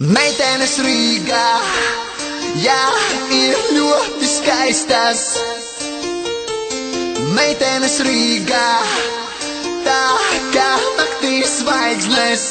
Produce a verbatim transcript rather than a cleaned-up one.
Meitenes Rīgā, jā, ir ļoti skaistas. Meitenes Rīgā, tā kā naktī zvaigznes.